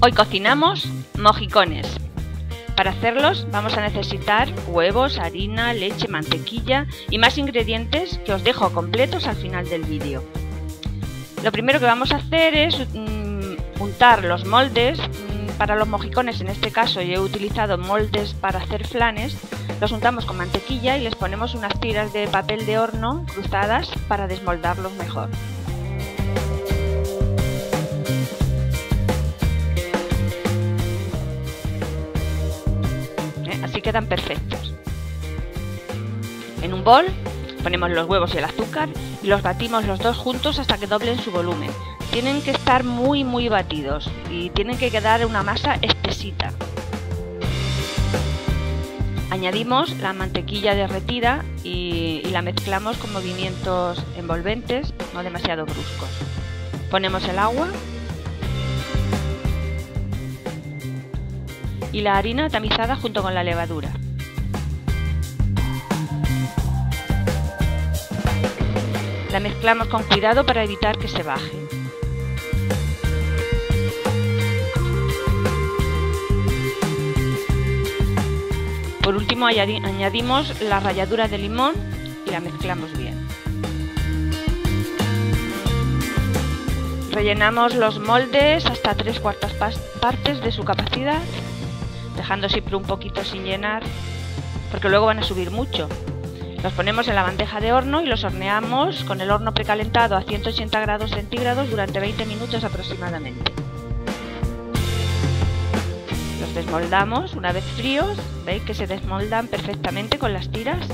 Hoy cocinamos mojicones. Para hacerlos vamos a necesitar huevos, harina, leche, mantequilla y más ingredientes que os dejo completos al final del vídeo. Lo primero que vamos a hacer es untar los moldes. Para los mojicones, en este caso yo he utilizado moldes para hacer flanes. Los untamos con mantequilla y les ponemos unas tiras de papel de horno cruzadas para desmoldarlos mejor. Así quedan perfectos. En un bol ponemos los huevos y el azúcar y los batimos los dos juntos hasta que doblen su volumen. Tienen que estar muy batidos y tienen que quedar una masa espesita. Añadimos la mantequilla derretida y la mezclamos con movimientos envolventes, no demasiado bruscos. Ponemos el agua y la harina tamizada junto con la levadura. La mezclamos con cuidado para evitar que se baje. Por último añadimos la ralladura de limón y la mezclamos bien. Rellenamos los moldes hasta 3/4 partes de su capacidad, dejando siempre un poquito sin llenar, porque luego van a subir mucho. Los ponemos en la bandeja de horno y los horneamos con el horno precalentado a 180 grados centígrados durante 20 minutos aproximadamente. Los desmoldamos una vez fríos, veis que se desmoldan perfectamente con las tiras.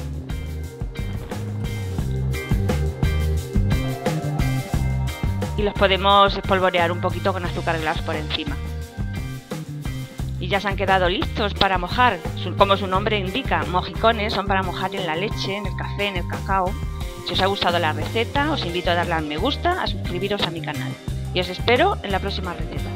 Y los podemos espolvorear un poquito con azúcar glas por encima. Y ya se han quedado listos para mojar. Como su nombre indica, mojicones son para mojar en la leche, en el café, en el cacao. Si os ha gustado la receta, os invito a darle al me gusta, a suscribiros a mi canal. Y os espero en la próxima receta.